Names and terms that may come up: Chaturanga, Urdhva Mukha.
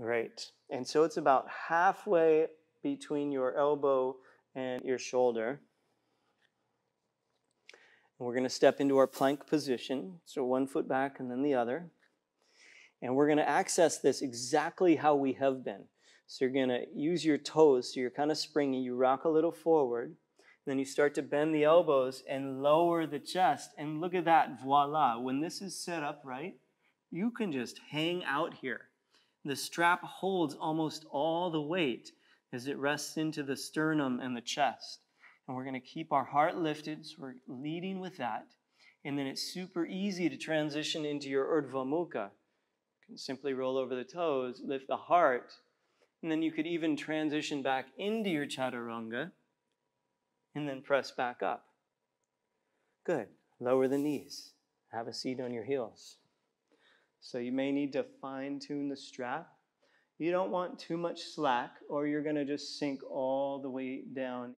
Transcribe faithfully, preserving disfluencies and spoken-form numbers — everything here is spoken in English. Great. And so it's about halfway between your elbow and your shoulder. And we're going to step into our plank position. So one foot back and then the other. And we're going to access this exactly how we have been. So you're going to use your toes. So you're kind of springy. You rock a little forward. Then you start to bend the elbows and lower the chest. And look at that. Voila. When this is set up right, you can just hang out here. The strap holds almost all the weight as it rests into the sternum and the chest. And we're going to keep our heart lifted, so we're leading with that. And then it's super easy to transition into your Urdhva Mukha. You can simply roll over the toes, lift the heart, and then you could even transition back into your Chaturanga and then press back up. Good. Lower the knees. Have a seat on your heels. So you may need to fine-tune the strap. You don't want too much slack, or you're going to just sink all the way down.